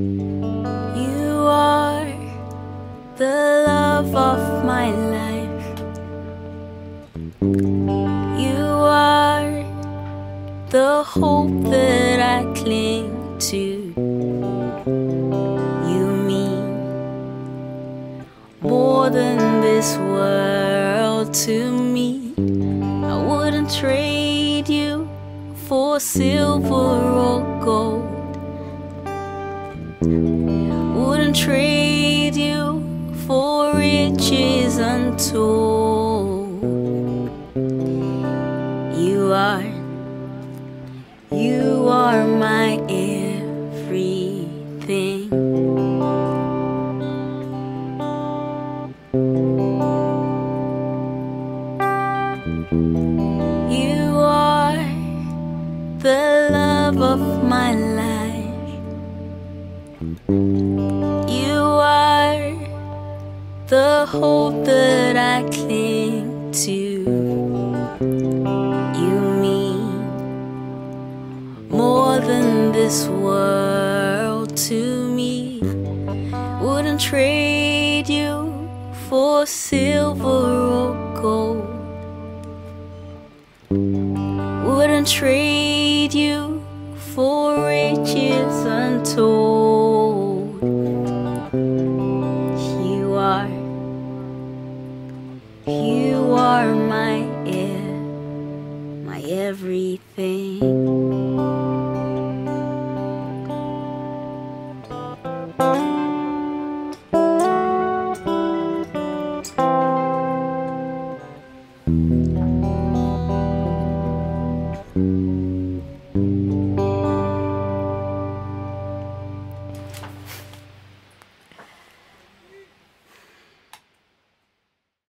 You are the love of my life. You are the hope that I cling to. You mean more than this world to me. I wouldn't trade you for silver or gold. Wouldn't trade you for riches untold. You are my everything. You are the love of my life. The hope that I cling to. You mean more than this world to me. Wouldn't trade you for silver or gold. Wouldn't trade you for riches untold. You are my everything.